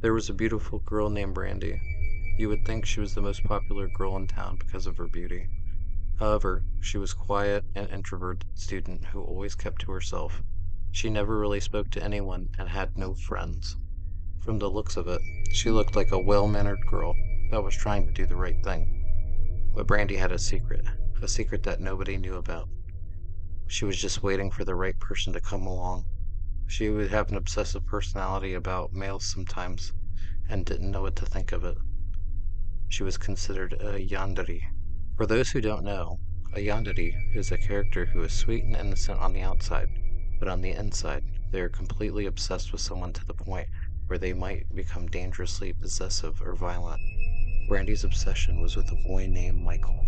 There was a beautiful girl named Brandy. You would think she was the most popular girl in town because of her beauty. However, she was quiet and introverted student who always kept to herself. She never really spoke to anyone and had no friends. From the looks of it, she looked like a well-mannered girl that was trying to do the right thing. But Brandy had a secret that nobody knew about. She was just waiting for the right person to come along. She would have an obsessive personality about males sometimes, and didn't know what to think of it. She was considered a yandere. For those who don't know, a yandere is a character who is sweet and innocent on the outside, but on the inside, they are completely obsessed with someone to the point where they might become dangerously possessive or violent. Brandy's obsession was with a boy named Michael.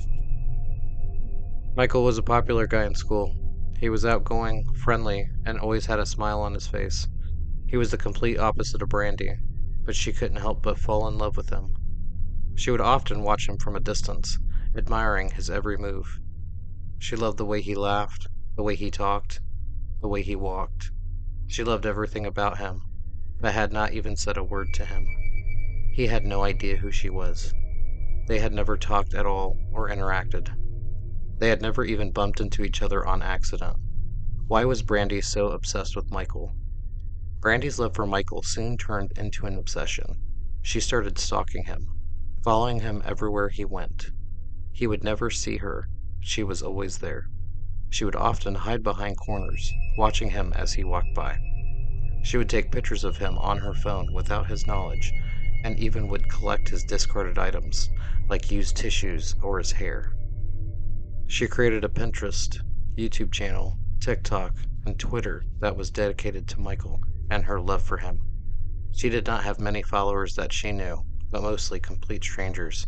Michael was a popular guy in school. He was outgoing, friendly, and always had a smile on his face. He was the complete opposite of Brandy, but she couldn't help but fall in love with him. She would often watch him from a distance, admiring his every move. She loved the way he laughed, the way he talked, the way he walked. She loved everything about him, but had not even said a word to him. He had no idea who she was. They had never talked at all or interacted. They had never even bumped into each other on accident. Why was Brandy so obsessed with Michael? Brandy's love for Michael soon turned into an obsession. She started stalking him, following him everywhere he went. He would never see her. She was always there. She would often hide behind corners, watching him as he walked by. She would take pictures of him on her phone without his knowledge, and even would collect his discarded items, like used tissues or his hair. She created a Pinterest, YouTube channel, TikTok, and Twitter that was dedicated to Michael and her love for him. She did not have many followers that she knew, but mostly complete strangers.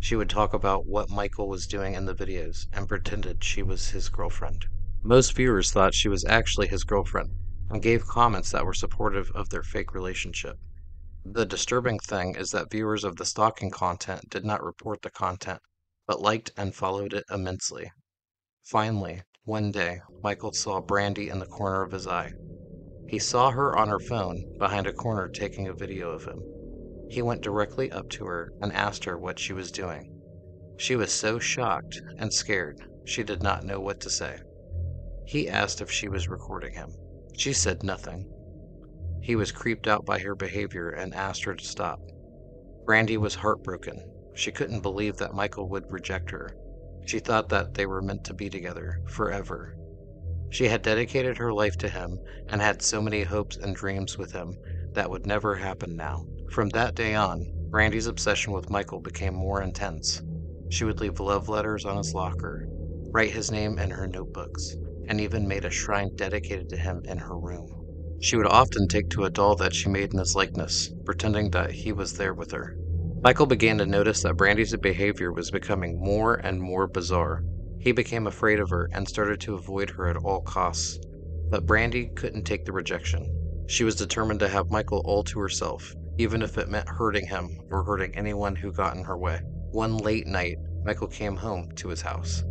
She would talk about what Michael was doing in the videos and pretended she was his girlfriend. Most viewers thought she was actually his girlfriend and gave comments that were supportive of their fake relationship. The disturbing thing is that viewers of the stalking content did not report the content, but liked and followed it immensely. Finally, one day, Michael saw Brandy in the corner of his eye. He saw her on her phone behind a corner taking a video of him. He went directly up to her and asked her what she was doing. She was so shocked and scared, she did not know what to say. He asked if she was recording him. She said nothing. He was creeped out by her behavior and asked her to stop. Brandy was heartbroken. She couldn't believe that Michael would reject her. She thought that they were meant to be together, forever. She had dedicated her life to him and had so many hopes and dreams with him that would never happen now. From that day on, Brandy's obsession with Michael became more intense. She would leave love letters on his locker, write his name in her notebooks, and even made a shrine dedicated to him in her room. She would often take to a doll that she made in his likeness, pretending that he was there with her. Michael began to notice that Brandy's behavior was becoming more and more bizarre. He became afraid of her and started to avoid her at all costs. But Brandy couldn't take the rejection. She was determined to have Michael all to herself, even if it meant hurting him or hurting anyone who got in her way. One late night, Michael came home to his house.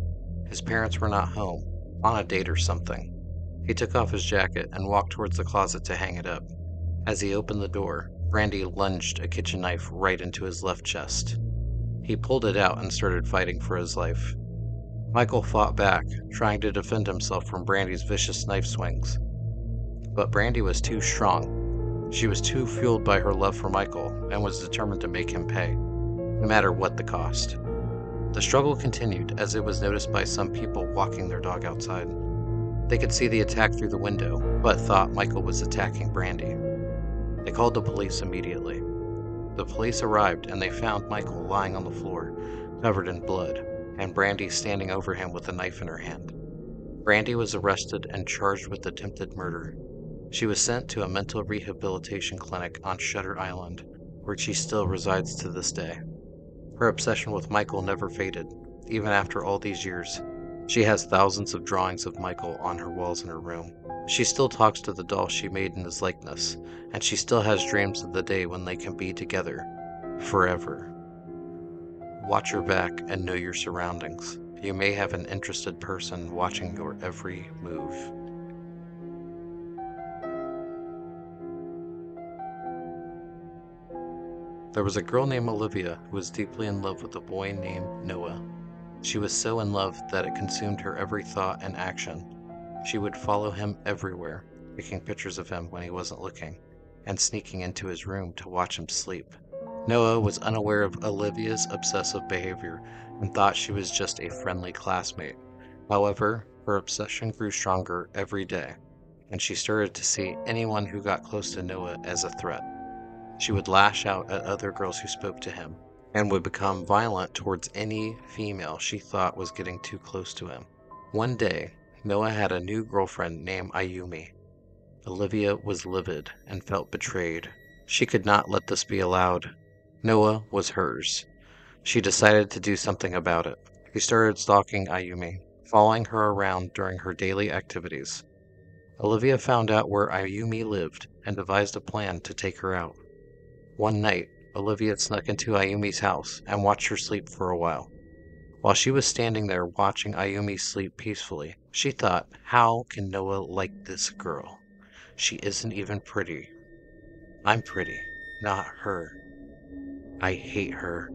His parents were not home, on a date or something. He took off his jacket and walked towards the closet to hang it up. As he opened the door, Brandy lunged a kitchen knife right into his left chest. He pulled it out and started fighting for his life. Michael fought back, trying to defend himself from Brandy's vicious knife swings. But Brandy was too strong. She was too fueled by her love for Michael and was determined to make him pay, no matter what the cost. The struggle continued as it was noticed by some people walking their dog outside. They could see the attack through the window, but thought Michael was attacking Brandy. They called the police immediately. The police arrived and they found Michael lying on the floor, covered in blood, and Brandy standing over him with a knife in her hand. Brandy was arrested and charged with attempted murder. She was sent to a mental rehabilitation clinic on Shutter Island, where she still resides to this day. Her obsession with Michael never faded, even after all these years. She has thousands of drawings of Michael on her walls in her room. She still talks to the doll she made in his likeness, and she still has dreams of the day when they can be together, forever. Watch your back and know your surroundings. You may have an interested person watching your every move. There was a girl named Olivia who was deeply in love with a boy named Noah. She was so in love that it consumed her every thought and action. She would follow him everywhere, taking pictures of him when he wasn't looking, and sneaking into his room to watch him sleep. Noah was unaware of Olivia's obsessive behavior and thought she was just a friendly classmate. However, her obsession grew stronger every day, and she started to see anyone who got close to Noah as a threat. She would lash out at other girls who spoke to him, and would become violent towards any female she thought was getting too close to him. One day, Noah had a new girlfriend named Ayumi. Olivia was livid and felt betrayed. She could not let this be allowed. Noah was hers. She decided to do something about it. She started stalking Ayumi, following her around during her daily activities. Olivia found out where Ayumi lived and devised a plan to take her out. One night, Olivia snuck into Ayumi's house and watched her sleep for a while. While she was standing there watching Ayumi sleep peacefully, she thought, "How can Noah like this girl? She isn't even pretty. I'm pretty, not her. I hate her.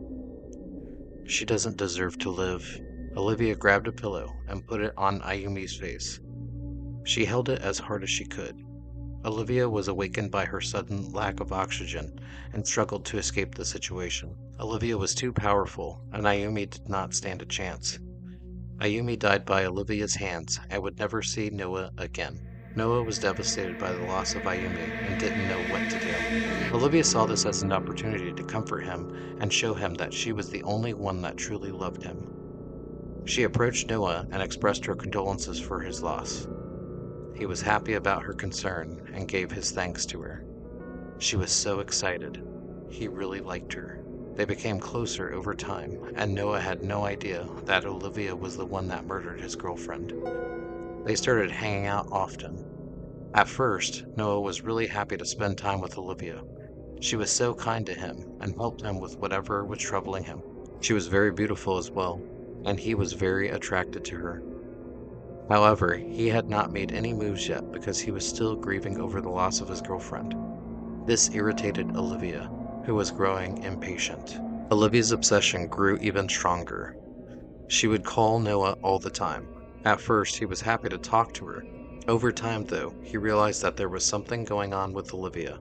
She doesn't deserve to live." Olivia grabbed a pillow and put it on Ayumi's face. She held it as hard as she could. Olivia was awakened by her sudden lack of oxygen and struggled to escape the situation. Olivia was too powerful, and Ayumi did not stand a chance. Ayumi died by Olivia's hands and would never see Noah again. Noah was devastated by the loss of Ayumi and didn't know what to do. Olivia saw this as an opportunity to comfort him and show him that she was the only one that truly loved him. She approached Noah and expressed her condolences for his loss. He was happy about her concern and gave his thanks to her. She was so excited. He really liked her. They became closer over time, and Noah had no idea that Olivia was the one that murdered his girlfriend. They started hanging out often. At first, Noah was really happy to spend time with Olivia. She was so kind to him and helped him with whatever was troubling him. She was very beautiful as well, and he was very attracted to her. However, he had not made any moves yet because he was still grieving over the loss of his girlfriend. This irritated Olivia, who was growing impatient. Olivia's obsession grew even stronger. She would call Noah all the time. At first, he was happy to talk to her. Over time, though, he realized that there was something going on with Olivia.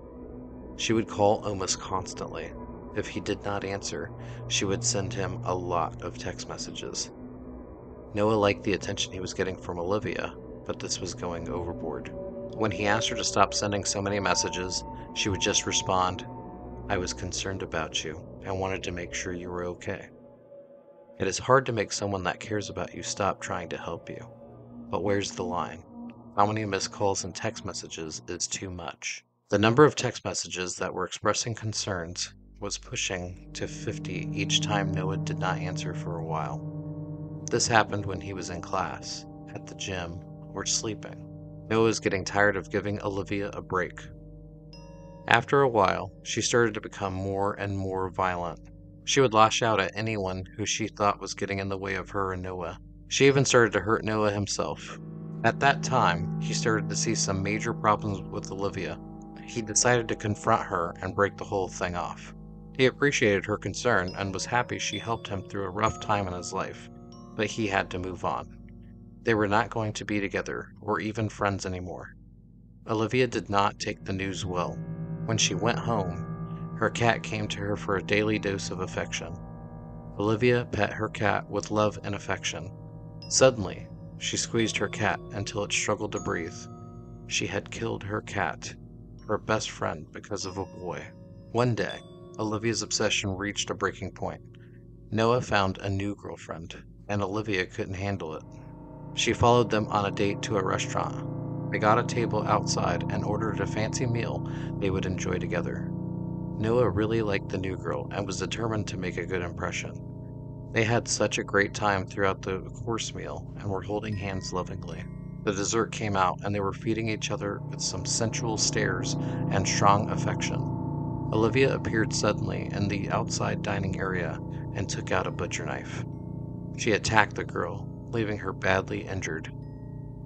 She would call almost constantly. If he did not answer, she would send him a lot of text messages. Noah liked the attention he was getting from Olivia, but this was going overboard. When he asked her to stop sending so many messages, she would just respond, "I was concerned about you and wanted to make sure you were okay." It is hard to make someone that cares about you stop trying to help you. But where's the line? How many missed calls and text messages is too much? The number of text messages that were expressing concerns was pushing to 50 each time Noah did not answer for a while. This happened when he was in class, at the gym, or sleeping. Noah was getting tired of giving Olivia a break. After a while, she started to become more and more violent. She would lash out at anyone who she thought was getting in the way of her and Noah. She even started to hurt Noah himself. At that time, he started to see some major problems with Olivia. He decided to confront her and break the whole thing off. He appreciated her concern and was happy she helped him through a rough time in his life, but he had to move on. They were not going to be together or even friends anymore. Olivia did not take the news well. When she went home, her cat came to her for a daily dose of affection. Olivia pet her cat with love and affection. Suddenly, she squeezed her cat until it struggled to breathe. She had killed her cat, her best friend, because of a boy. One day, Olivia's obsession reached a breaking point. Noah found a new girlfriend, and Olivia couldn't handle it. She followed them on a date to a restaurant. They got a table outside and ordered a fancy meal they would enjoy together. Noah really liked the new girl and was determined to make a good impression. They had such a great time throughout the course meal and were holding hands lovingly. The dessert came out and they were feeding each other with some sensual stares and strong affection. Olivia appeared suddenly in the outside dining area and took out a butcher knife. She attacked the girl, leaving her badly injured.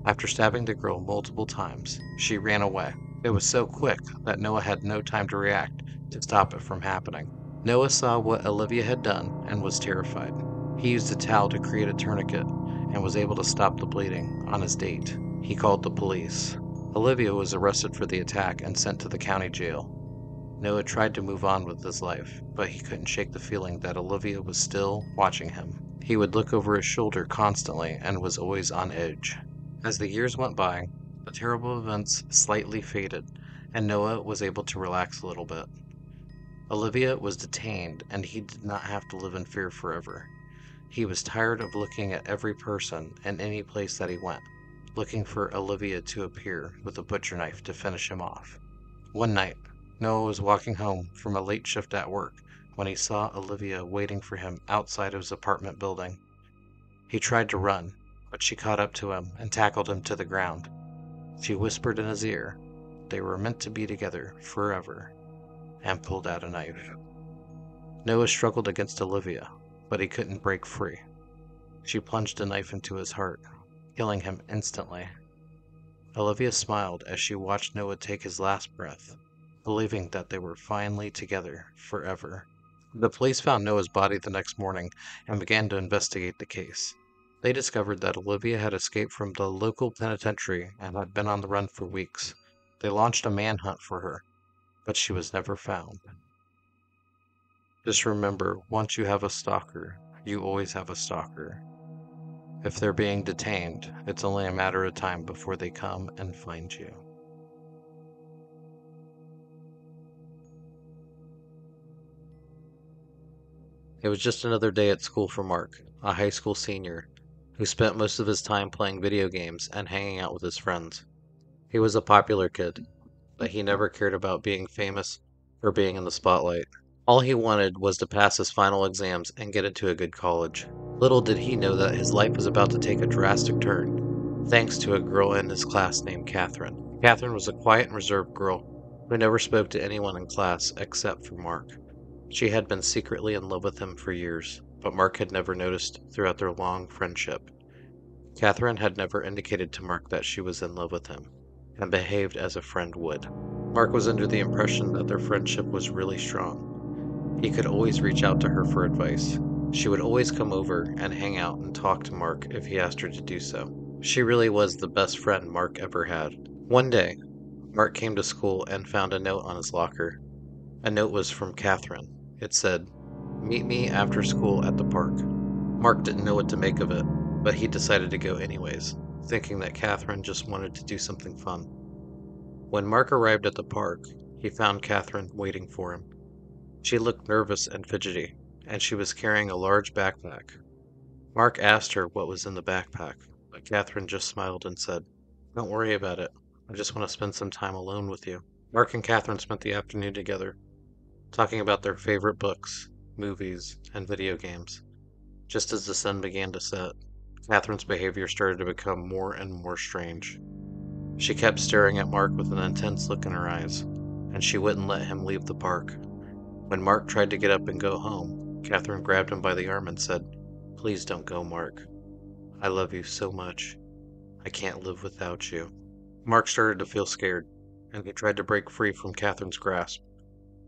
After stabbing the girl multiple times, she ran away. It was so quick that Noah had no time to react to stop it from happening. Noah saw what Olivia had done and was terrified. He used a towel to create a tourniquet and was able to stop the bleeding on his date. He called the police. Olivia was arrested for the attack and sent to the county jail. Noah tried to move on with his life, but he couldn't shake the feeling that Olivia was still watching him. He would look over his shoulder constantly and was always on edge. As the years went by, the terrible events slightly faded, and Noah was able to relax a little bit. Olivia was detained, and he did not have to live in fear forever. He was tired of looking at every person and any place that he went, looking for Olivia to appear with a butcher knife to finish him off. One night, Noah was walking home from a late shift at work when he saw Olivia waiting for him outside of his apartment building. He tried to run, but she caught up to him and tackled him to the ground. She whispered in his ear, "They were meant to be together forever," and pulled out a knife. Noah struggled against Olivia, but he couldn't break free. She plunged a knife into his heart, killing him instantly. Olivia smiled as she watched Noah take his last breath, believing that they were finally together forever. The police found Noah's body the next morning and began to investigate the case. They discovered that Olivia had escaped from the local penitentiary and had been on the run for weeks. They launched a manhunt for her, but she was never found. Just remember, once you have a stalker, you always have a stalker. If they're being detained, it's only a matter of time before they come and find you. It was just another day at school for Mark, a high school senior, who spent most of his time playing video games and hanging out with his friends. He was a popular kid, but he never cared about being famous or being in the spotlight. All he wanted was to pass his final exams and get into a good college. Little did he know that his life was about to take a drastic turn, thanks to a girl in his class named Catherine. Catherine was a quiet and reserved girl who never spoke to anyone in class except for Mark. She had been secretly in love with him for years, but Mark had never noticed throughout their long friendship. Catherine had never indicated to Mark that she was in love with him, and behaved as a friend would. Mark was under the impression that their friendship was really strong. He could always reach out to her for advice. She would always come over and hang out and talk to Mark if he asked her to do so. She really was the best friend Mark ever had. One day, Mark came to school and found a note on his locker. A note was from Catherine. It said, "Meet me after school at the park." Mark didn't know what to make of it, but he decided to go anyways, thinking that Catherine just wanted to do something fun. When Mark arrived at the park, he found Catherine waiting for him. She looked nervous and fidgety, and she was carrying a large backpack. Mark asked her what was in the backpack, but Catherine just smiled and said, "Don't worry about it. I just want to spend some time alone with you." Mark and Catherine spent the afternoon together, talking about their favorite books, movies, and video games. Just as the sun began to set, Catherine's behavior started to become more and more strange. She kept staring at Mark with an intense look in her eyes, and she wouldn't let him leave the park. When Mark tried to get up and go home, Catherine grabbed him by the arm and said, "Please don't go, Mark. I love you so much. I can't live without you." Mark started to feel scared, and he tried to break free from Catherine's grasp,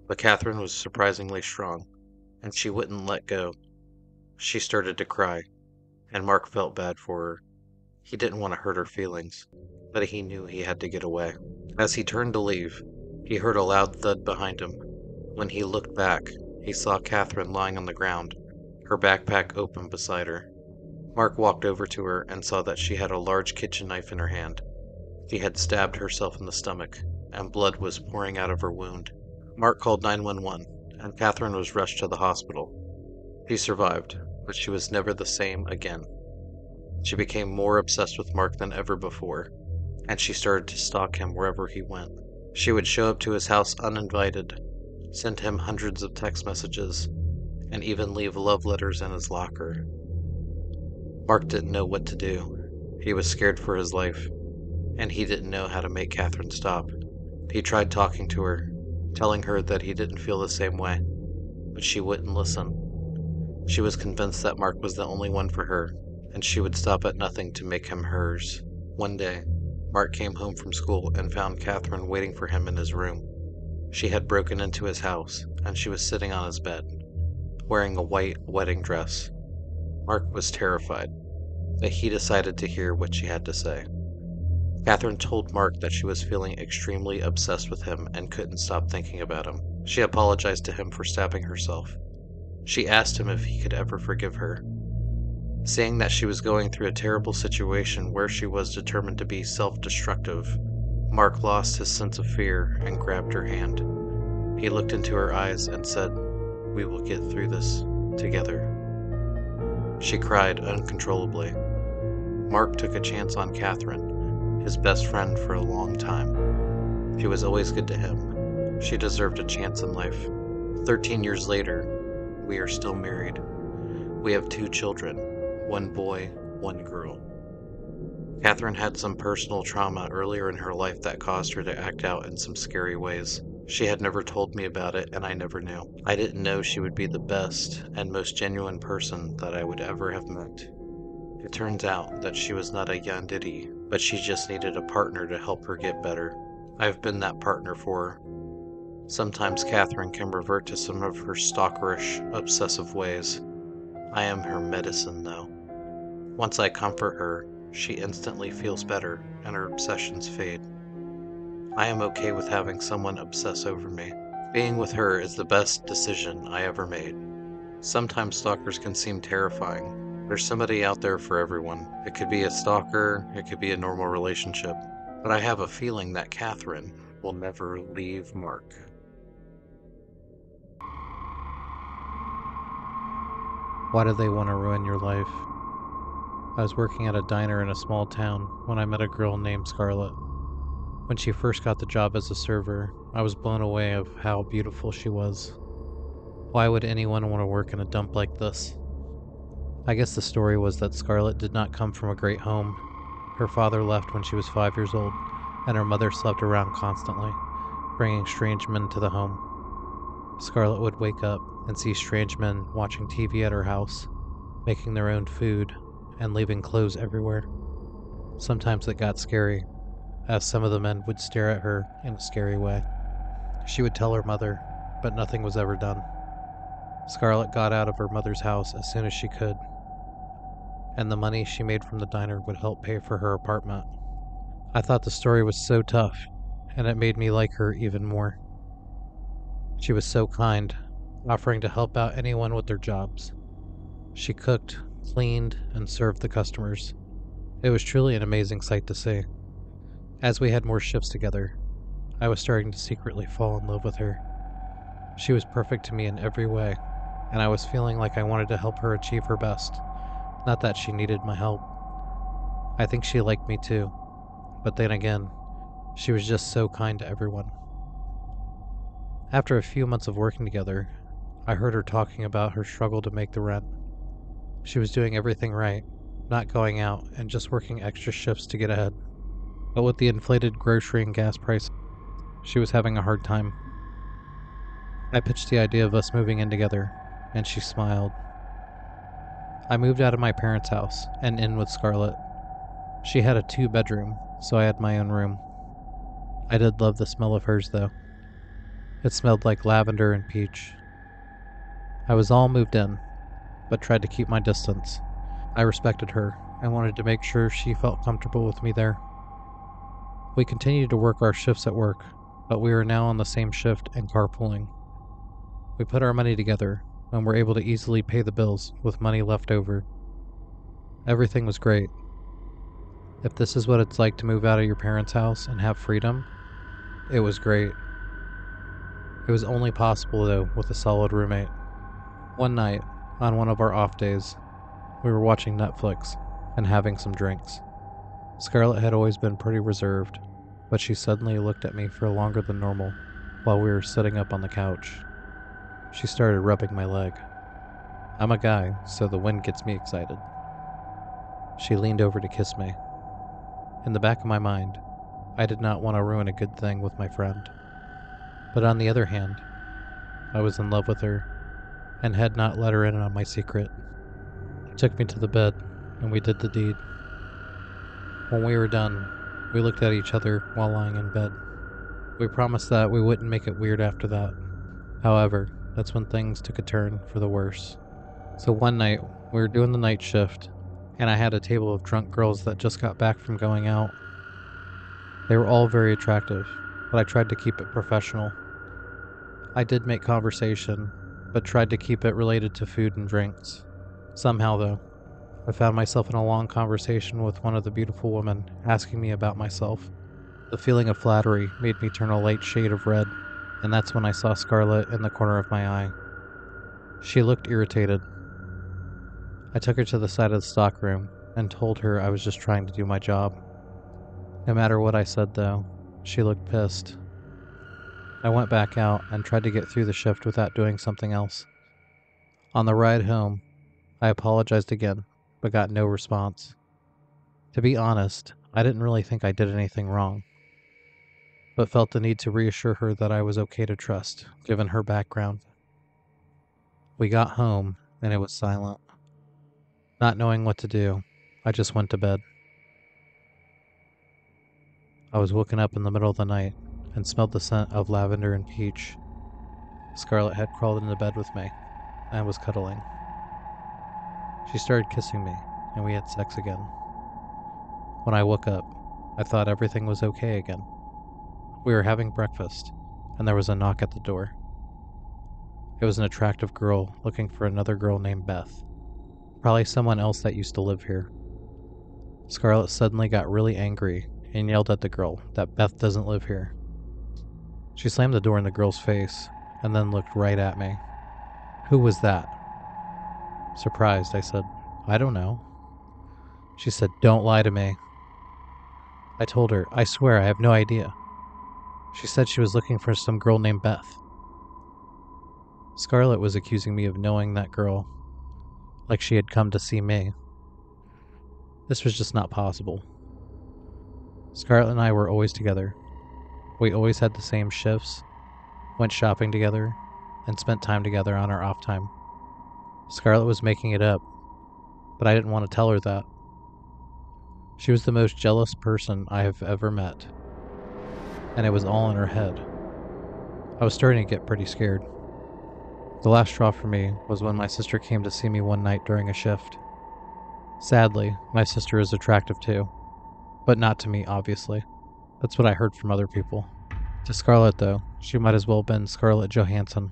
but Catherine was surprisingly strong, and she wouldn't let go. She started to cry, and Mark felt bad for her. He didn't want to hurt her feelings, but he knew he had to get away. As he turned to leave, he heard a loud thud behind him. When he looked back, he saw Catherine lying on the ground, her backpack open beside her. Mark walked over to her and saw that she had a large kitchen knife in her hand. She had stabbed herself in the stomach, and blood was pouring out of her wound. Mark called 911, and Catherine was rushed to the hospital. She survived, but she was never the same again. She became more obsessed with Mark than ever before, and she started to stalk him wherever he went. She would show up to his house uninvited, send him hundreds of text messages, and even leave love letters in his locker. Mark didn't know what to do. He was scared for his life, and he didn't know how to make Catherine stop. He tried talking to her, telling her that he didn't feel the same way, but she wouldn't listen. She was convinced that Mark was the only one for her, and she would stop at nothing to make him hers. One day, Mark came home from school and found Catherine waiting for him in his room. She had broken into his house and she was sitting on his bed, wearing a white wedding dress. Mark was terrified, but he decided to hear what she had to say. Catherine told Mark that she was feeling extremely obsessed with him and couldn't stop thinking about him. She apologized to him for stabbing herself. She asked him if he could ever forgive her. Saying that she was going through a terrible situation where she was determined to be self-destructive, Mark lost his sense of fear and grabbed her hand. He looked into her eyes and said, "We will get through this together." She cried uncontrollably. Mark took a chance on Catherine, his best friend for a long time. She was always good to him. She deserved a chance in life. 13 years later, we are still married. We have 2 children, one boy, one girl. Catherine had some personal trauma earlier in her life that caused her to act out in some scary ways. She had never told me about it, and I never knew. I didn't know she would be the best and most genuine person that I would ever have met. It turns out that she was not a yandere, but she just needed a partner to help her get better. I've been that partner for her. Sometimes Catherine can revert to some of her stalkerish, obsessive ways. I am her medicine, though. Once I comfort her, she instantly feels better and her obsessions fade. I am okay with having someone obsess over me. Being with her is the best decision I ever made. Sometimes stalkers can seem terrifying. There's somebody out there for everyone. It could be a stalker, it could be a normal relationship. But I have a feeling that Catherine will never leave Mark. Why do they want to ruin your life? I was working at a diner in a small town when I met a girl named Scarlett. When she first got the job as a server, I was blown away of how beautiful she was. Why would anyone want to work in a dump like this? I guess the story was that Scarlett did not come from a great home. Her father left when she was 5 years old, and her mother slept around constantly, bringing strange men to the home. Scarlett would wake up and see strange men watching TV at her house, making their own food, and leaving clothes everywhere. Sometimes it got scary, as some of the men would stare at her in a scary way. She would tell her mother, but nothing was ever done. Scarlett got out of her mother's house as soon as she could, and the money she made from the diner would help pay for her apartment. I thought the story was so tough, and it made me like her even more. She was so kind, offering to help out anyone with their jobs. She cooked, cleaned, and served the customers. It was truly an amazing sight to see. As we had more shifts together, I was starting to secretly fall in love with her. She was perfect to me in every way, and I was feeling like I wanted to help her achieve her best. Not that she needed my help. I think she liked me too, but then again, she was just so kind to everyone. After a few months of working together, I heard her talking about her struggle to make the rent. She was doing everything right, not going out and just working extra shifts to get ahead. But with the inflated grocery and gas prices, she was having a hard time. I pitched the idea of us moving in together, and she smiled. I moved out of my parents' house and in with Scarlett. She had a 2-bedroom, so I had my own room. I did love the smell of hers, though. It smelled like lavender and peach. I was all moved in, but tried to keep my distance. I respected her and wanted to make sure she felt comfortable with me there. We continued to work our shifts at work, but we were now on the same shift and carpooling. We put our money together and were able to easily pay the bills with money left over. Everything was great. If this is what it's like to move out of your parents' house and have freedom, it was great. It was only possible, though, with a solid roommate. One night, on one of our off days, we were watching Netflix and having some drinks. Scarlett had always been pretty reserved, but she suddenly looked at me for longer than normal while we were sitting up on the couch. She started rubbing my leg. I'm a guy, so the wind gets me excited. She leaned over to kiss me. In the back of my mind, I did not want to ruin a good thing with my friend. But on the other hand, I was in love with her and had not let her in on my secret. She took me to the bed, and we did the deed. When we were done, we looked at each other while lying in bed. We promised that we wouldn't make it weird after that, However, that's when things took a turn for the worse. So one night, we were doing the night shift, and I had a table of drunk girls that just got back from going out. They were all very attractive, but I tried to keep it professional. I did make conversation, but tried to keep it related to food and drinks. Somehow, though, I found myself in a long conversation with one of the beautiful women asking me about myself. The feeling of flattery made me turn a light shade of red, and that's when I saw Scarlet in the corner of my eye. She looked irritated. I took her to the side of the stockroom and told her I was just trying to do my job. No matter what I said, though, she looked pissed. I went back out and tried to get through the shift without doing something else. On the ride home, I apologized again, but got no response. To be honest, I didn't really think I did anything wrong, but felt the need to reassure her that I was okay to trust, given her background. We got home, and it was silent. Not knowing what to do, I just went to bed. I was woken up in the middle of the night and smelled the scent of lavender and peach. Scarlet had crawled into bed with me and was cuddling. She started kissing me, and we had sex again. When I woke up, I thought everything was okay again. We were having breakfast, and there was a knock at the door. It was an attractive girl looking for another girl named Beth, probably someone else that used to live here. Scarlet suddenly got really angry and yelled at the girl that Beth doesn't live here. She slammed the door in the girl's face and then looked right at me. "Who was that?" Surprised, I said, "I don't know." She said, "Don't lie to me." I told her, "I swear I have no idea." She said she was looking for some girl named Beth. Scarlet was accusing me of knowing that girl, like she had come to see me. This was just not possible. Scarlet and I were always together. We always had the same shifts, went shopping together, and spent time together on our off time. Scarlet was making it up, but I didn't want to tell her that. She was the most jealous person I have ever met, and it was all in her head. I was starting to get pretty scared. The last straw for me was when my sister came to see me one night during a shift. Sadly, my sister is attractive too, but not to me, obviously. That's what I heard from other people. To Scarlet, though, she might as well have been Scarlett Johansson.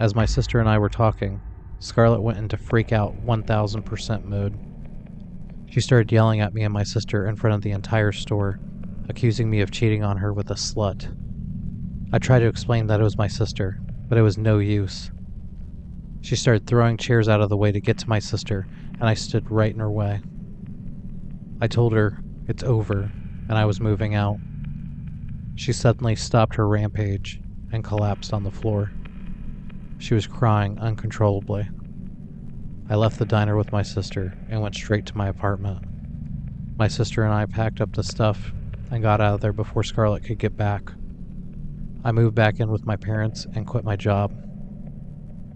As my sister and I were talking, Scarlet went into freak out 1000% mode. She started yelling at me and my sister in front of the entire store, accusing me of cheating on her with a slut. I tried to explain that it was my sister, but it was no use. She started throwing chairs out of the way to get to my sister, and I stood right in her way. I told her it's over, and I was moving out. She suddenly stopped her rampage and collapsed on the floor. She was crying uncontrollably. I left the diner with my sister and went straight to my apartment. My sister and I packed up the stuff and got out of there before Scarlet could get back. I moved back in with my parents and quit my job.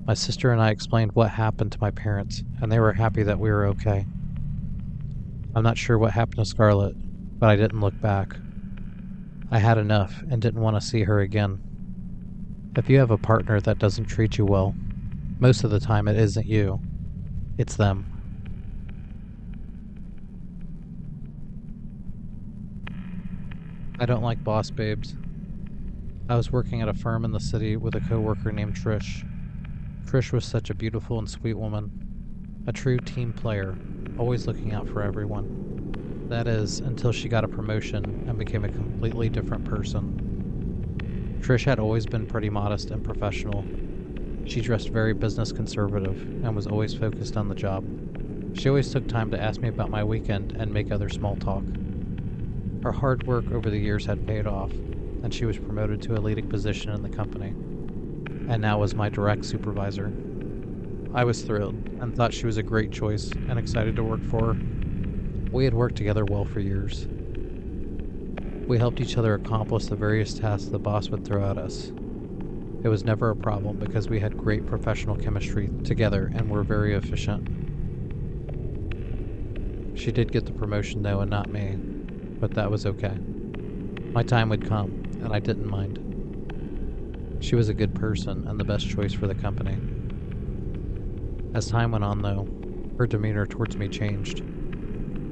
My sister and I explained what happened to my parents, and they were happy that we were okay. I'm not sure what happened to Scarlet, but I didn't look back. I had enough and didn't want to see her again. If you have a partner that doesn't treat you well, most of the time it isn't you, it's them. I don't like boss babes. I was working at a firm in the city with a coworker named Trish. Trish was such a beautiful and sweet woman, a true team player, always looking out for everyone. That is, until she got a promotion and became a completely different person. Trish had always been pretty modest and professional. She dressed very business conservative and was always focused on the job. She always took time to ask me about my weekend and make other small talk. Her hard work over the years had paid off, and she was promoted to a leading position in the company, and now was my direct supervisor. I was thrilled and thought she was a great choice and excited to work for her. We had worked together well for years. We helped each other accomplish the various tasks the boss would throw at us. It was never a problem because we had great professional chemistry together and were very efficient. She did get the promotion though, and not me, but that was okay. My time would come, and I didn't mind. She was a good person and the best choice for the company. As time went on, though, her demeanor towards me changed.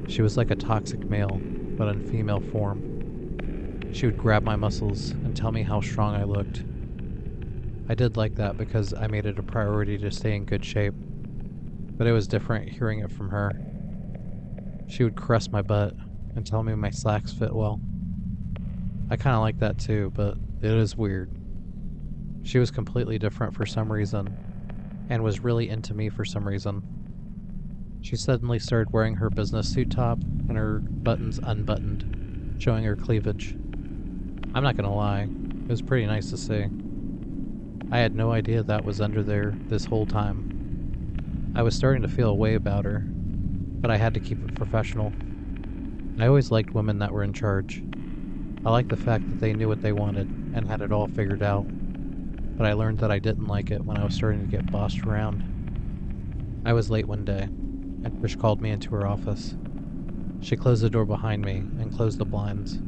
She was like a toxic male, but in female form. She would grab my muscles and tell me how strong I looked. I did like that because I made it a priority to stay in good shape, but it was different hearing it from her. She would caress my butt and tell me my slacks fit well. I kind of like that too, but it is weird. She was completely different for some reason, and was really into me for some reason. She suddenly started wearing her business suit top and her buttons unbuttoned, showing her cleavage. I'm not gonna lie, it was pretty nice to see. I had no idea that was under there this whole time. I was starting to feel a way about her, but I had to keep it professional. I always liked women that were in charge. I liked the fact that they knew what they wanted and had it all figured out, but I learned that I didn't like it when I was starting to get bossed around. I was late one day, and Trish called me into her office. She closed the door behind me and closed the blinds.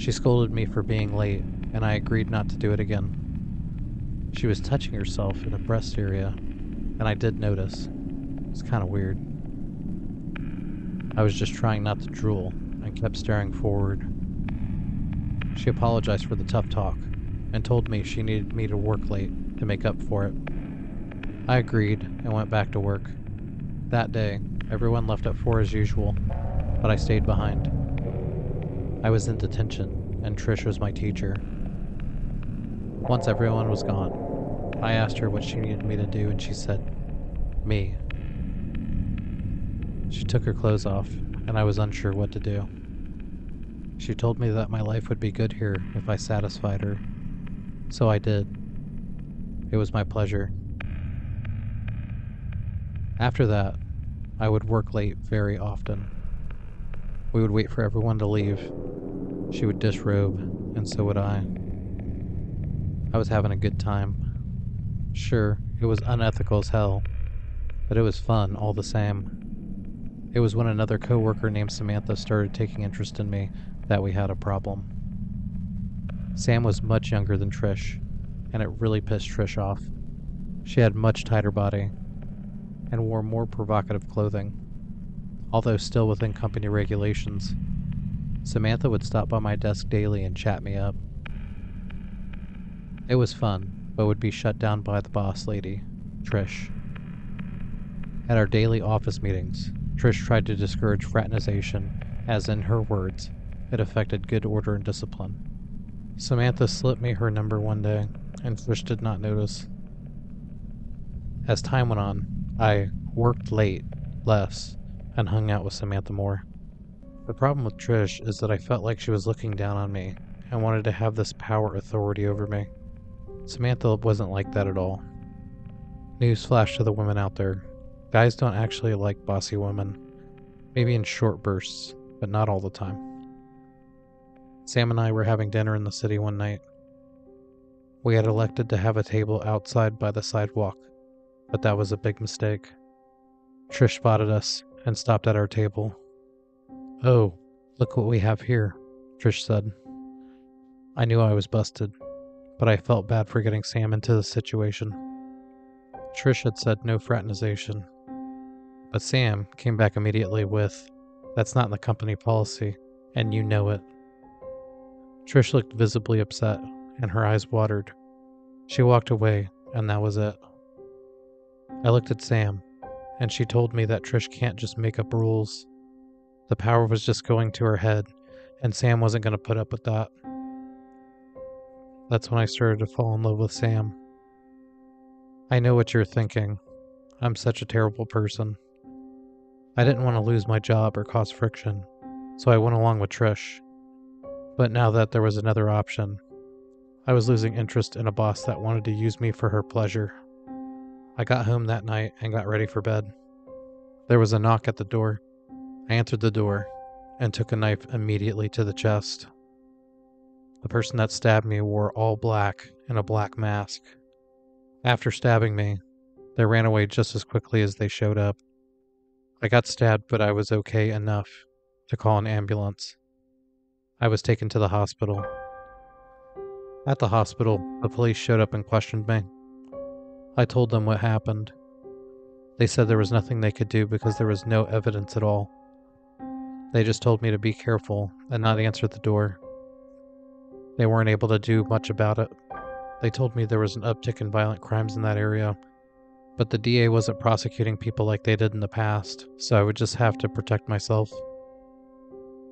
She scolded me for being late, and I agreed not to do it again. She was touching herself in the breast area, and I did notice. It's kind of weird. I was just trying not to drool and kept staring forward. She apologized for the tough talk and told me she needed me to work late to make up for it. I agreed and went back to work. That day, everyone left at 4 as usual, but I stayed behind. I was in detention, and Trish was my teacher. Once everyone was gone, I asked her what she needed me to do, and she said, "Me." She took her clothes off, and I was unsure what to do. She told me that my life would be good here if I satisfied her, so I did. It was my pleasure. After that, I would work late very often. We would wait for everyone to leave. She would disrobe, and so would I. I was having a good time. Sure, it was unethical as hell, but it was fun all the same. It was when another coworker named Samantha started taking interest in me that we had a problem. Sam was much younger than Trish, and it really pissed Trish off. She had a much tighter body and wore more provocative clothing, although still within company regulations. Samantha would stop by my desk daily and chat me up. It was fun, but would be shut down by the boss lady, Trish. At our daily office meetings, Trish tried to discourage fraternization, as in her words, it affected good order and discipline. Samantha slipped me her number one day, and Trish did not notice. As time went on, I worked late, less, and hung out with Samantha more. The problem with Trish is that I felt like she was looking down on me and wanted to have this power authority over me. Samantha wasn't like that at all. Newsflash to the women out there. Guys don't actually like bossy women. Maybe in short bursts, but not all the time. Sam and I were having dinner in the city one night. We had elected to have a table outside by the sidewalk, but that was a big mistake. Trish spotted us and stopped at our table. "Oh, look what we have here," Trish said. I knew I was busted, but I felt bad for getting Sam into the situation. Trish had said no fraternization, but Sam came back immediately with, "That's not in the company policy, and you know it." Trish looked visibly upset, and her eyes watered. She walked away, and that was it. I looked at Sam, and she told me that Trish can't just make up rules. The power was just going to her head, and Sam wasn't going to put up with that. That's when I started to fall in love with Sam. I know what you're thinking. I'm such a terrible person. I didn't want to lose my job or cause friction, so I went along with Trish. But now that there was another option, I was losing interest in a boss that wanted to use me for her pleasure. I got home that night and got ready for bed. There was a knock at the door. I answered the door and took a knife immediately to the chest. The person that stabbed me wore all black and a black mask. After stabbing me, they ran away just as quickly as they showed up. I got stabbed, but I was okay enough to call an ambulance. I was taken to the hospital. At the hospital, the police showed up and questioned me. I told them what happened. They said there was nothing they could do because there was no evidence at all. They just told me to be careful and not answer the door. They weren't able to do much about it. They told me there was an uptick in violent crimes in that area, but the DA wasn't prosecuting people like they did in the past, so I would just have to protect myself.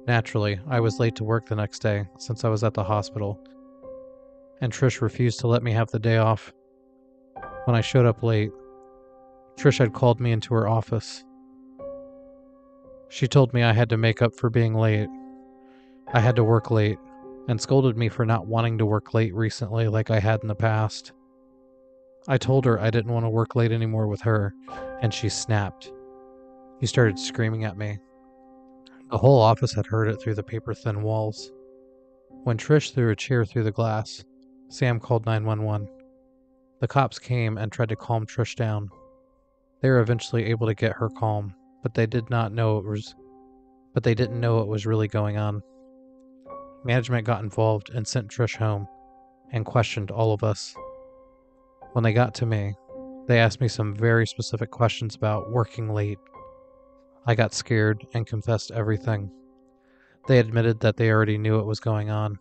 Naturally, I was late to work the next day since I was at the hospital, and Trish refused to let me have the day off. When I showed up late, Trish had called me into her office. She told me I had to make up for being late. I had to work late, and scolded me for not wanting to work late recently like I had in the past. I told her I didn't want to work late anymore with her, and she snapped. He started screaming at me. The whole office had heard it through the paper-thin walls. When Trish threw a chair through the glass, Sam called 911. The cops came and tried to calm Trish down. They were eventually able to get her calm, but they didn't know what was really going on. Management got involved and sent Trish home and questioned all of us. When they got to me, they asked me some very specific questions about working late. I got scared and confessed everything. They admitted that they already knew what was going on.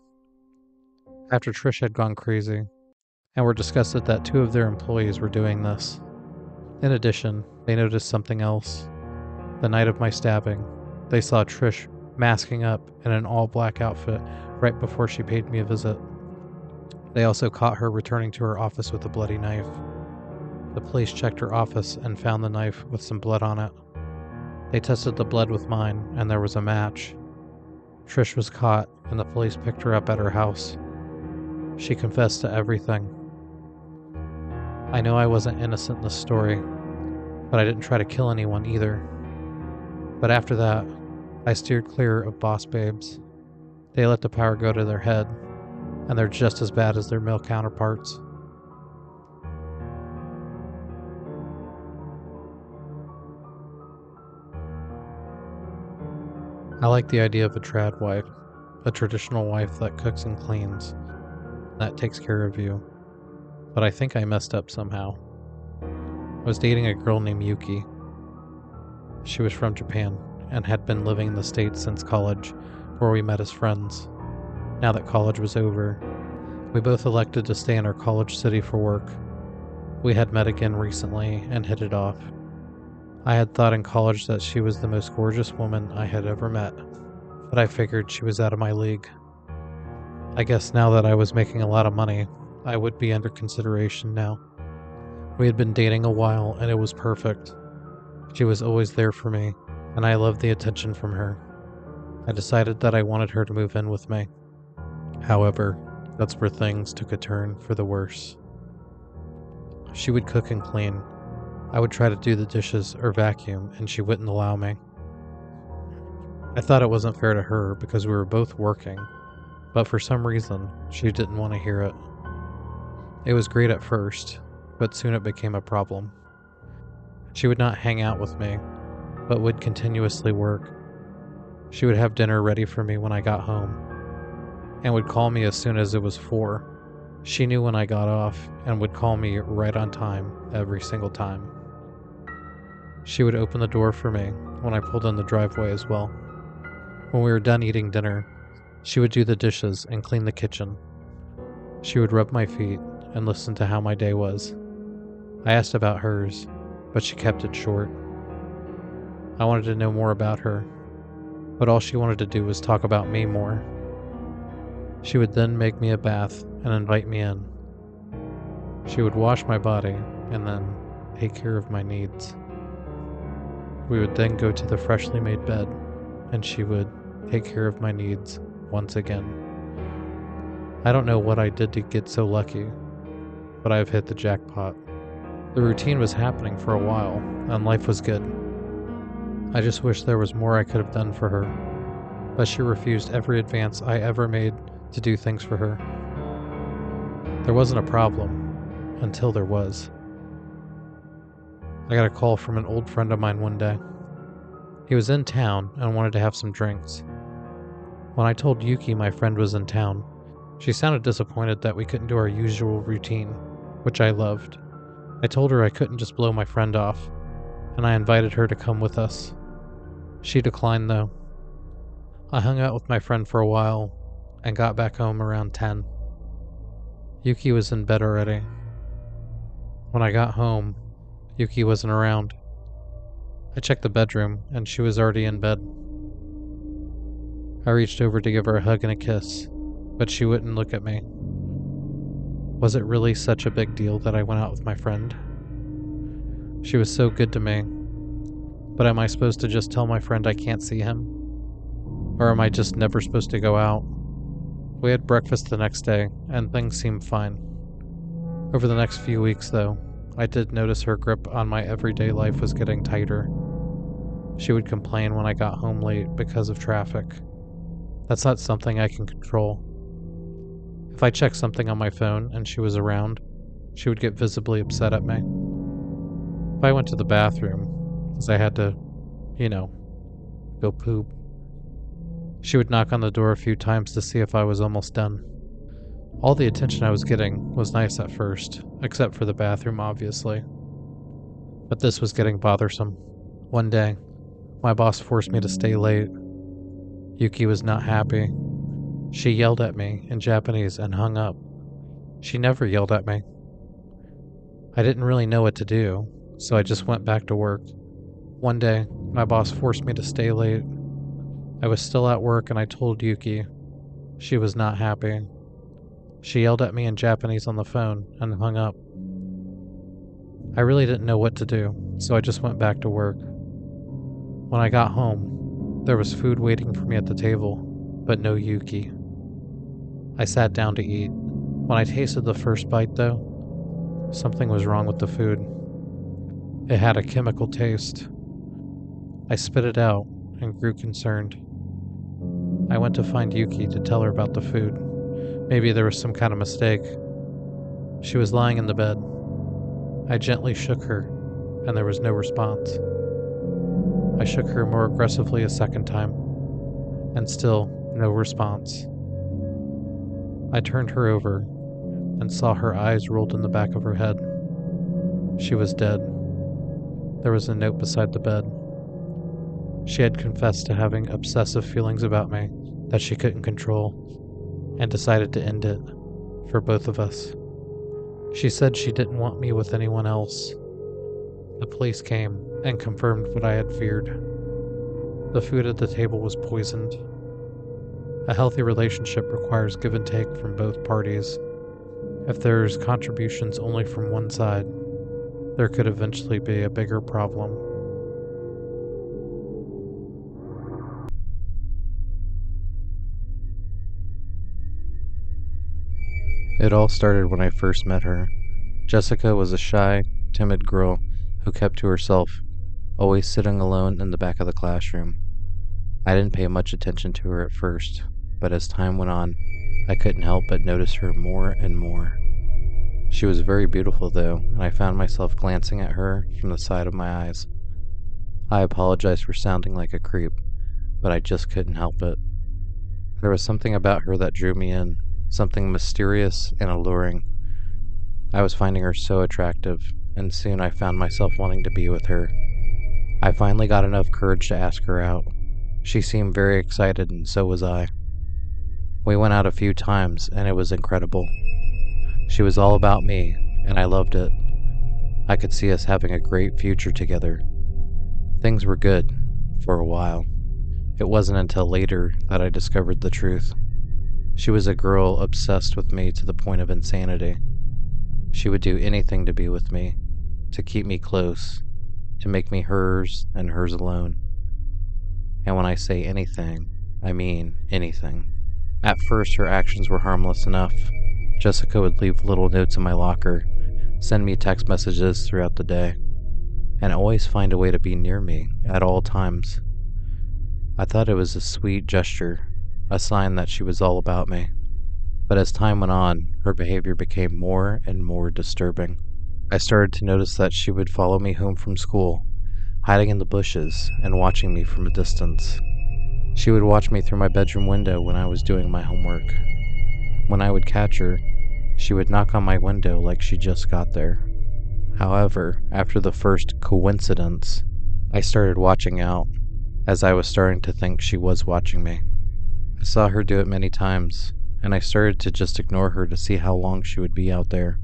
After Trish had gone crazy, and were disgusted that two of their employees were doing this. In addition, they noticed something else. The night of my stabbing, they saw Trish masking up in an all-black outfit right before she paid me a visit. They also caught her returning to her office with a bloody knife. The police checked her office and found the knife with some blood on it. They tested the blood with mine, and there was a match. Trish was caught, and the police picked her up at her house. She confessed to everything. I know I wasn't innocent in this story, but I didn't try to kill anyone either. But after that, I steered clear of boss babes. They let the power go to their head, and they're just as bad as their male counterparts. I like the idea of a trad wife, a traditional wife that cooks and cleans, that takes care of you, but I think I messed up somehow. I was dating a girl named Yuki. She was from Japan and had been living in the States since college, where we met as friends. Now that college was over, we both elected to stay in our college city for work. We had met again recently and hit it off. I had thought in college that she was the most gorgeous woman I had ever met, but I figured she was out of my league. I guess now that I was making a lot of money, I would be under consideration now. We had been dating a while and it was perfect. She was always there for me, and I loved the attention from her. I decided that I wanted her to move in with me. However, that's where things took a turn for the worse. She would cook and clean. I would try to do the dishes or vacuum, and she wouldn't allow me. I thought it wasn't fair to her because we were both working, but for some reason, she didn't want to hear it. It was great at first, but soon it became a problem. She would not hang out with me, but would continuously work. She would have dinner ready for me when I got home, and would call me as soon as it was 4. She knew when I got off, and would call me right on time every single time. She would open the door for me when I pulled in the driveway as well. When we were done eating dinner, she would do the dishes and clean the kitchen. She would rub my feet and listen to how my day was. I asked about hers, but she kept it short. I wanted to know more about her, but all she wanted to do was talk about me more. She would then make me a bath and invite me in. She would wash my body and then take care of my needs. We would then go to the freshly made bed, and she would take care of my needs once again. I don't know what I did to get so lucky, but I've hit the jackpot. The routine was happening for a while, and life was good. I just wish there was more I could have done for her, but she refused every advance I ever made to do things for her. There wasn't a problem, until there was. I got a call from an old friend of mine one day. He was in town and wanted to have some drinks. When I told Yuki my friend was in town, She sounded disappointed that we couldn't do our usual routine, which I loved. I told her I couldn't just blow my friend off, and I invited her to come with us. She declined though. I hung out with my friend for a while, and got back home around 10. Yuki was in bed already. When I got home, Yuki wasn't around. I checked the bedroom, and she was already in bed. I reached over to give her a hug and a kiss, but she wouldn't look at me. Was it really such a big deal that I went out with my friend? She was so good to me, but am I supposed to just tell my friend I can't see him? Or am I just never supposed to go out? We had breakfast the next day, and things seemed fine. Over the next few weeks, though, I did notice her grip on my everyday life was getting tighter. She would complain when I got home late because of traffic. That's not something I can control. If I checked something on my phone and she was around, she would get visibly upset at me. If I went to the bathroom, because I had to, go poop, she would knock on the door a few times to see if I was almost done. All the attention I was getting was nice at first, except for the bathroom, obviously. But this was getting bothersome. One day, my boss forced me to stay late. Yuki was not happy. She yelled at me in Japanese and hung up. She never yelled at me. I didn't really know what to do, so I just went back to work. One day, my boss forced me to stay late. I was still at work and I told Yuki. She was not happy. She yelled at me in Japanese on the phone and hung up. I really didn't know what to do, so I just went back to work. When I got home, there was food waiting for me at the table, but no Yuki. I sat down to eat. When I tasted the first bite, though, something was wrong with the food. It had a chemical taste. I spit it out and grew concerned. I went to find Yuki to tell her about the food. Maybe there was some kind of mistake. She was lying in the bed. I gently shook her, and there was no response. I shook her more aggressively a second time, and still no response. I turned her over and saw her eyes rolled in the back of her head. She was dead. There was a note beside the bed. She had confessed to having obsessive feelings about me that she couldn't control, and decided to end it for both of us. She said she didn't want me with anyone else. The police came and confirmed what I had feared. The food at the table was poisoned. A healthy relationship requires give and take from both parties. If there's contributions only from one side, there could eventually be a bigger problem. It all started when I first met her. Jessica was a shy, timid girl who kept to herself, always sitting alone in the back of the classroom. I didn't pay much attention to her at first, but as time went on, I couldn't help but notice her more and more. She was very beautiful though, and I found myself glancing at her from the side of my eyes. I apologize for sounding like a creep, but I just couldn't help it. There was something about her that drew me in. Something mysterious and alluring. I was finding her so attractive, and soon I found myself wanting to be with her. I finally got enough courage to ask her out. She seemed very excited, and so was I. We went out a few times, and it was incredible. She was all about me, and I loved it. I could see us having a great future together. Things were good, for a while. It wasn't until later that I discovered the truth. She was a girl obsessed with me to the point of insanity. She would do anything to be with me, to keep me close, to make me hers and hers alone. And when I say anything, I mean anything. At first, her actions were harmless enough. Jessica would leave little notes in my locker, send me text messages throughout the day, and always find a way to be near me at all times. I thought it was a sweet gesture, a sign that she was all about me. But as time went on, her behavior became more and more disturbing. I started to notice that she would follow me home from school, hiding in the bushes and watching me from a distance. She would watch me through my bedroom window when I was doing my homework. When I would catch her, she would knock on my window like she just got there. However, after the first coincidence, I started watching out, as I was starting to think she was watching me. I saw her do it many times, and I started to just ignore her to see how long she would be out there.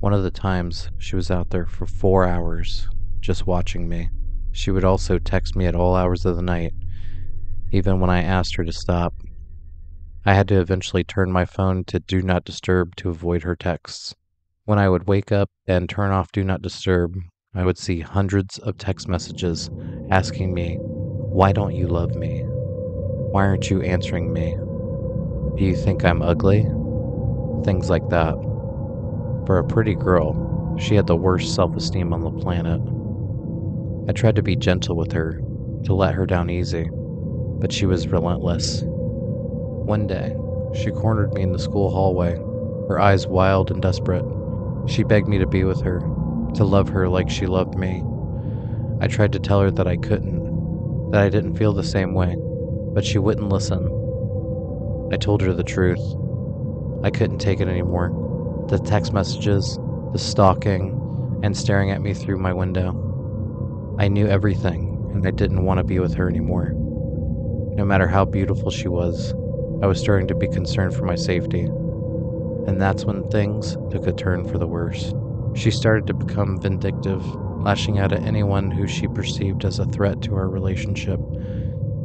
One of the times, she was out there for 4 hours, just watching me. She would also text me at all hours of the night, even when I asked her to stop. I had to eventually turn my phone to Do Not Disturb to avoid her texts. When I would wake up and turn off Do Not Disturb, I would see hundreds of text messages asking me, "Why don't you love me? Why aren't you answering me? Do you think I'm ugly?" Things like that. For a pretty girl, she had the worst self-esteem on the planet. I tried to be gentle with her, to let her down easy, but she was relentless. One day, she cornered me in the school hallway, her eyes wild and desperate. She begged me to be with her, to love her like she loved me. I tried to tell her that I couldn't, that I didn't feel the same way, but she wouldn't listen. I told her the truth. I couldn't take it anymore. The text messages, the stalking, and staring at me through my window. I knew everything, and I didn't want to be with her anymore. No matter how beautiful she was, I was starting to be concerned for my safety. And that's when things took a turn for the worse. She started to become vindictive, lashing out at anyone who she perceived as a threat to our relationship.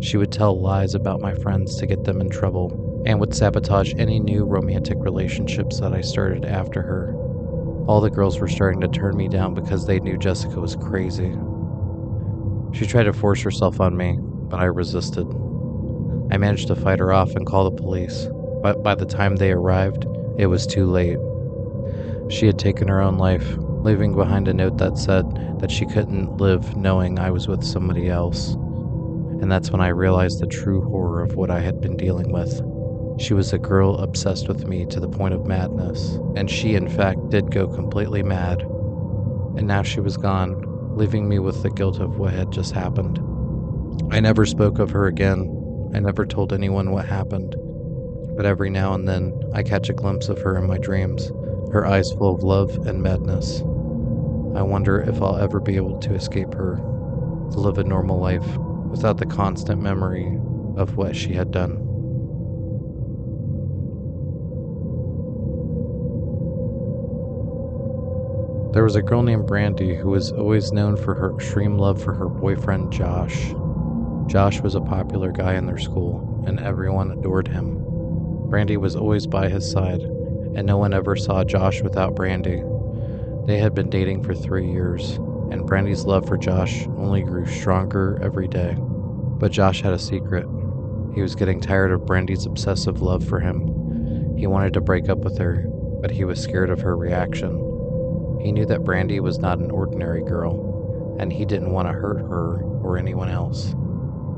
She would tell lies about my friends to get them in trouble, and would sabotage any new romantic relationships that I started after her. All the girls were starting to turn me down because they knew Jessica was crazy. She tried to force herself on me, but I resisted. I managed to fight her off and call the police, but by the time they arrived, it was too late. She had taken her own life, leaving behind a note that said that she couldn't live knowing I was with somebody else. And that's when I realized the true horror of what I had been dealing with. She was a girl obsessed with me to the point of madness, and she in fact did go completely mad. And now she was gone, leaving me with the guilt of what had just happened. I never spoke of her again. I never told anyone what happened. But every now and then, I catch a glimpse of her in my dreams, her eyes full of love and madness. I wonder if I'll ever be able to escape her, to live a normal life without the constant memory of what she had done. There was a girl named Brandy who was always known for her extreme love for her boyfriend Josh. Josh was a popular guy in their school, and everyone adored him. Brandy was always by his side, and no one ever saw Josh without Brandy. They had been dating for 3 years, and Brandy's love for Josh only grew stronger every day. But Josh had a secret. He was getting tired of Brandy's obsessive love for him. He wanted to break up with her, but he was scared of her reaction. He knew that Brandy was not an ordinary girl, and he didn't want to hurt her or anyone else.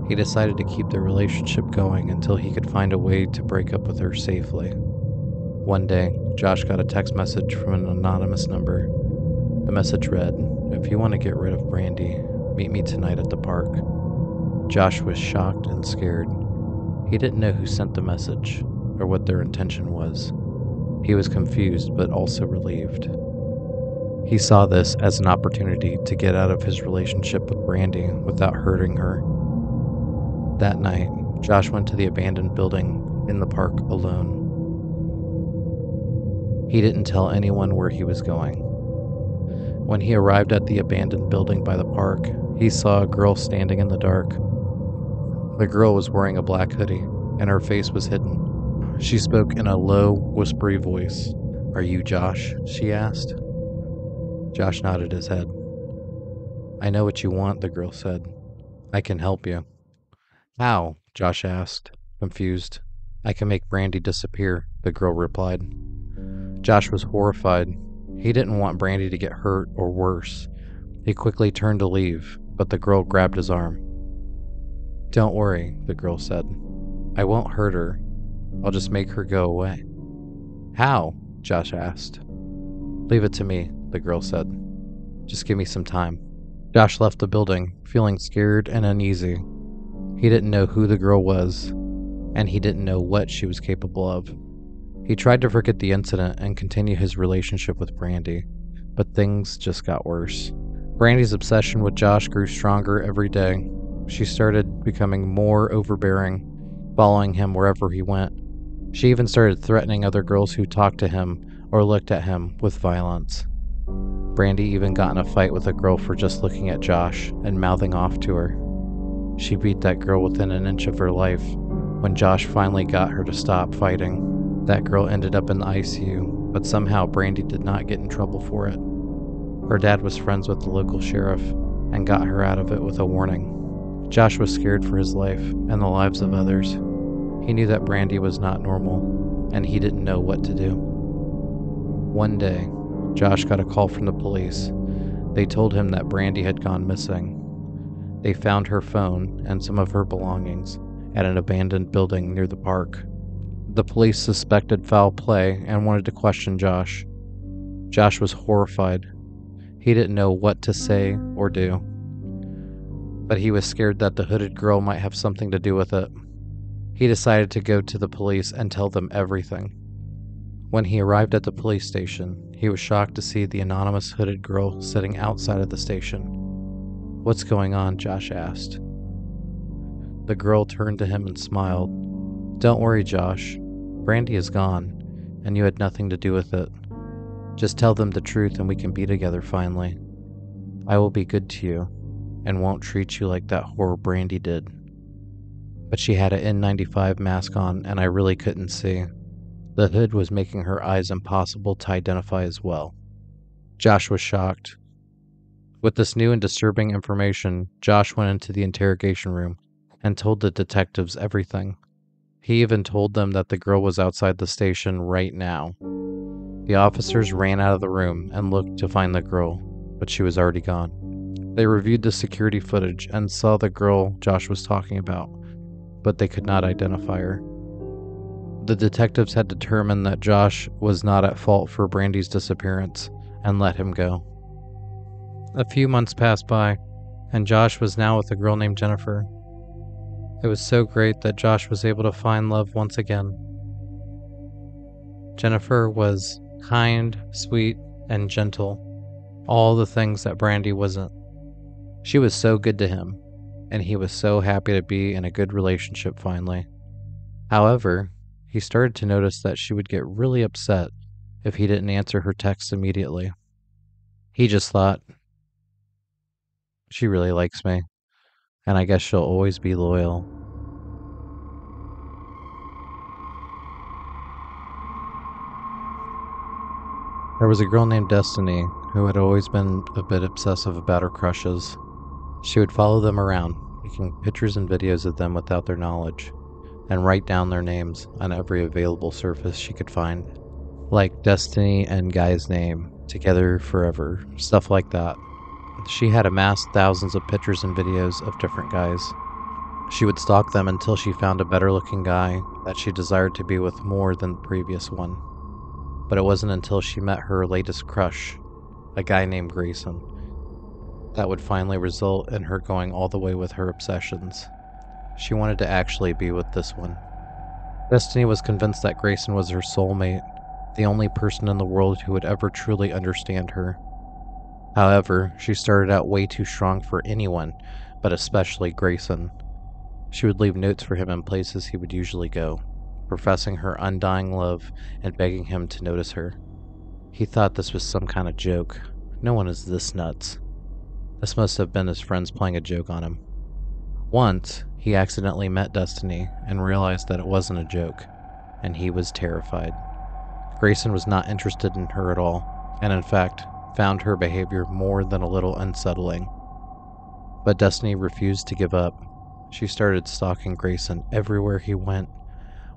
He decided to keep their relationship going until he could find a way to break up with her safely. One day, Josh got a text message from an anonymous number. The message read, "If you want to get rid of Brandy, meet me tonight at the park." Josh was shocked and scared. He didn't know who sent the message or what their intention was. He was confused but also relieved. He saw this as an opportunity to get out of his relationship with Brandy without hurting her. That night, Josh went to the abandoned building in the park alone. He didn't tell anyone where he was going. When he arrived at the abandoned building by the park, he saw a girl standing in the dark. The girl was wearing a black hoodie, and her face was hidden. She spoke in a low, whispery voice. "Are you Josh?" she asked. Josh nodded his head. "I know what you want," the girl said. "I can help you." "How?" Josh asked, confused. "I can make Brandy disappear," the girl replied. Josh was horrified. He didn't want Brandy to get hurt or worse. He quickly turned to leave, but the girl grabbed his arm. "Don't worry," the girl said. "I won't hurt her. I'll just make her go away." "How?" Josh asked. "Leave it to me," the girl said. "Just give me some time." Josh left the building, feeling scared and uneasy. He didn't know who the girl was, and he didn't know what she was capable of. He tried to forget the incident and continue his relationship with Brandy, but things just got worse. Brandy's obsession with Josh grew stronger every day. She started becoming more overbearing, following him wherever he went. She even started threatening other girls who talked to him or looked at him with violence. Brandy even got in a fight with a girl for just looking at Josh and mouthing off to her. She beat that girl within an inch of her life. When Josh finally got her to stop fighting, that girl ended up in the ICU, but somehow Brandy did not get in trouble for it. Her dad was friends with the local sheriff and got her out of it with a warning. Josh was scared for his life and the lives of others. He knew that Brandy was not normal, and he didn't know what to do. One day, Josh got a call from the police. They told him that Brandy had gone missing. They found her phone and some of her belongings at an abandoned building near the park. The police suspected foul play and wanted to question Josh. Josh was horrified. He didn't know what to say or do, but he was scared that the hooded girl might have something to do with it. He decided to go to the police and tell them everything. When he arrived at the police station, he was shocked to see the anonymous hooded girl sitting outside of the station. "What's going on?" Josh asked. The girl turned to him and smiled. "Don't worry, Josh. Brandy is gone, and you had nothing to do with it. Just tell them the truth and we can be together finally. I will be good to you and won't treat you like that whore Brandy did. But she had an N95 mask on and I really couldn't see." The hood was making her eyes impossible to identify as well. Josh was shocked. With this new and disturbing information, Josh went into the interrogation room and told the detectives everything. He even told them that the girl was outside the station right now. The officers ran out of the room and looked to find the girl, but she was already gone. They reviewed the security footage and saw the girl Josh was talking about, but they could not identify her. The detectives had determined that Josh was not at fault for Brandy's disappearance and let him go. A few months passed by, and Josh was now with a girl named Jennifer. It was so great that Josh was able to find love once again. Jennifer was kind, sweet, and gentle, all the things that Brandy wasn't. She was so good to him, and he was so happy to be in a good relationship finally. However, he started to notice that she would get really upset if he didn't answer her texts immediately. He just thought, "She really likes me, and I guess she'll always be loyal." There was a girl named Destiny who had always been a bit obsessive about her crushes. She would follow them around, taking pictures and videos of them without their knowledge, and write down their names on every available surface she could find, like Destiny and Guy's name, together forever, stuff like that. She had amassed thousands of pictures and videos of different guys. She would stalk them until she found a better looking guy that she desired to be with more than the previous one. But it wasn't until she met her latest crush, a guy named Grayson, that would finally result in her going all the way with her obsessions. She wanted to actually be with this one. Destiny was convinced that Grayson was her soulmate, the only person in the world who would ever truly understand her. However, she started out way too strong for anyone, but especially Grayson. She would leave notes for him in places he would usually go, professing her undying love and begging him to notice her. He thought this was some kind of joke. No one is this nuts. This must have been his friends playing a joke on him. Once, he accidentally met Destiny and realized that it wasn't a joke, and he was terrified. Grayson was not interested in her at all, and in fact, found her behavior more than a little unsettling. But Destiny refused to give up. She started stalking Grayson everywhere he went,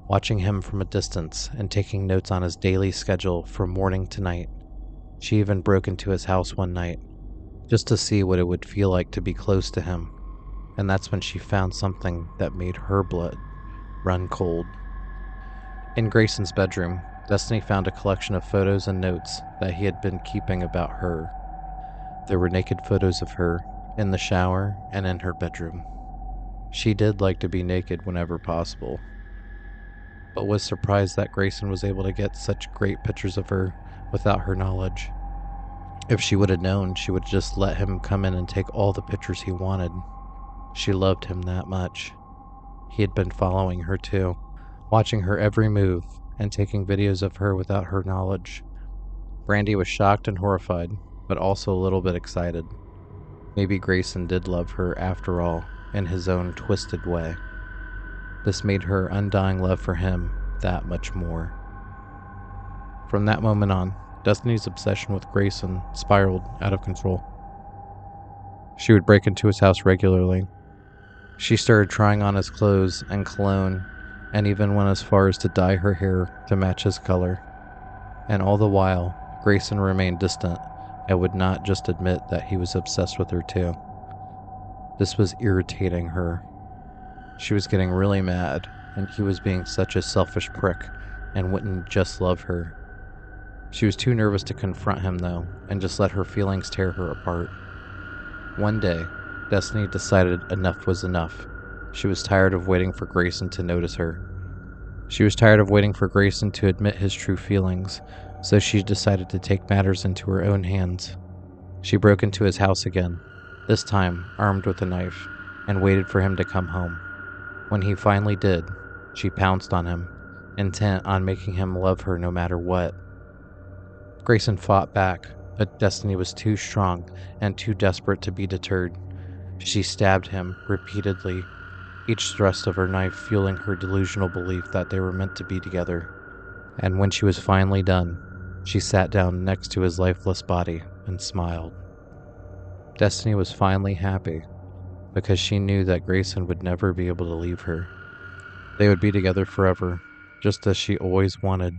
watching him from a distance and taking notes on his daily schedule from morning to night. She even broke into his house one night, just to see what it would feel like to be close to him. And that's when she found something that made her blood run cold. In Grayson's bedroom, Destiny found a collection of photos and notes that he had been keeping about her. There were naked photos of her, in the shower and in her bedroom. She did like to be naked whenever possible. but was surprised that Grayson was able to get such great pictures of her without her knowledge. If she would have known, she would just let him come in and take all the pictures he wanted. She loved him that much. He had been following her too, watching her every move and taking videos of her without her knowledge. Brandy was shocked and horrified, but also a little bit excited. Maybe Grayson did love her after all, in his own twisted way. This made her undying love for him that much more. From that moment on, Destiny's obsession with Grayson spiraled out of control. She would break into his house regularly. She started trying on his clothes and cologne, and even went as far as to dye her hair to match his color. And all the while, Grayson remained distant and would not just admit that he was obsessed with her too. This was irritating her. She was getting really mad, and he was being such a selfish prick and wouldn't just love her. She was too nervous to confront him, though, and just let her feelings tear her apart. One day, Destiny decided enough was enough. She was tired of waiting for Grayson to notice her. She was tired of waiting for Grayson to admit his true feelings, so she decided to take matters into her own hands. She broke into his house again, this time armed with a knife, and waited for him to come home. When he finally did, she pounced on him, intent on making him love her no matter what. Grayson fought back, but Destiny was too strong and too desperate to be deterred. She stabbed him repeatedly, each thrust of her knife fueling her delusional belief that they were meant to be together. And when she was finally done, she sat down next to his lifeless body and smiled. Destiny was finally happy, because she knew that Grayson would never be able to leave her. They would be together forever, just as she always wanted.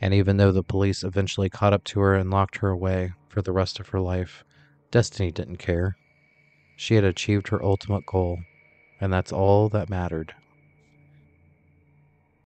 And even though the police eventually caught up to her and locked her away for the rest of her life, Destiny didn't care. She had achieved her ultimate goal, and that's all that mattered.